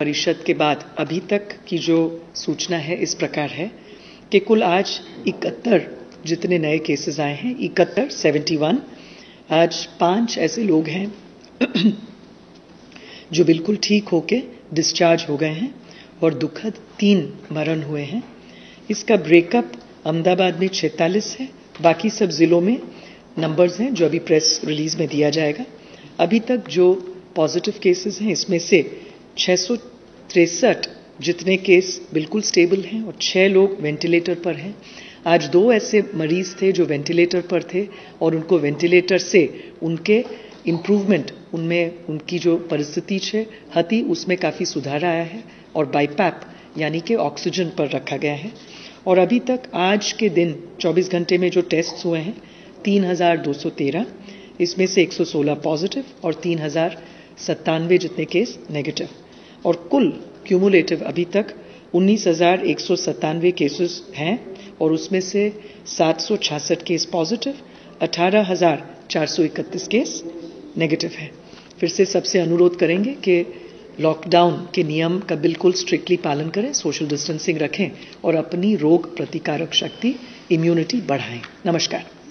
परिषद के बाद अभी तक की जो सूचना है इस प्रकार है कि कुल आज 71 जितने नए केसेस आए हैं 71 आज 5 ऐसे लोग हैं जो बिल्कुल ठीक होके डिस्चार्ज हो गए हैं और दुखद 3 मरण हुए हैं। इसका ब्रेकअप अहमदाबाद में 46 है, बाकी सब जिलों में नंबर्स हैं जो अभी प्रेस रिलीज में दिया जाएगा। अभी तक जो पॉजिटिव केसेस हैं इसमें से 663 जितने केस बिल्कुल स्टेबल हैं और 6 लोग वेंटिलेटर पर हैं। आज 2 ऐसे मरीज थे जो वेंटिलेटर पर थे और उनको वेंटिलेटर से उनके इम्प्रूवमेंट उनमें उनकी जो परिस्थिति है हती उसमें काफ़ी सुधार आया है और बाईपैप यानी कि ऑक्सीजन पर रखा गया है। और अभी तक आज के दिन 24 घंटे में जो टेस्ट हुए हैं 3213, इसमें से 116 पॉजिटिव और 3097 जितने केस नेगेटिव और कुल क्यूमुलेटिव अभी तक 19,197 केसेस हैं और उसमें से 766 केस पॉजिटिव 18,431 केस नेगेटिव है। फिर से सबसे अनुरोध करेंगे कि लॉकडाउन के नियम का बिल्कुल स्ट्रिक्टली पालन करें, सोशल डिस्टेंसिंग रखें और अपनी रोग प्रतिकारक शक्ति इम्यूनिटी बढ़ाएं। नमस्कार।